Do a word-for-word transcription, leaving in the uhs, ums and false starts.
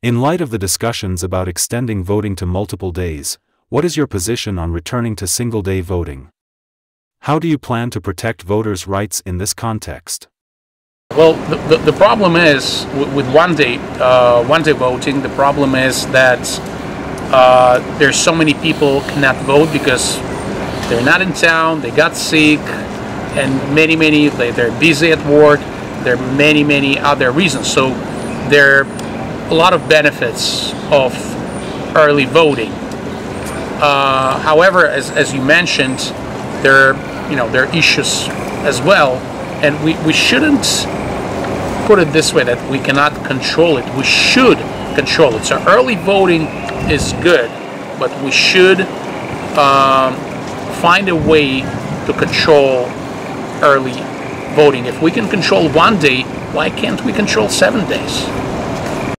In light of the discussions about extending voting to multiple days, what is your position on returning to single-day voting? How do you plan to protect voters' rights in this context? Well, the, the, the problem is, with one-day uh, one-day voting, the problem is that uh, there's so many people cannot vote because they're not in town, they got sick, and many, many, they, they're busy at work, there are many, many other reasons. So there are a lot of benefits of early voting. Uh, however, as, as you mentioned, there are, you know, there are issues as well, and we, we shouldn't put it this way that we cannot control it. We should control it. So early voting is good, but we should um, find a way to control early voting. If we can control one day, why can't we control seven days?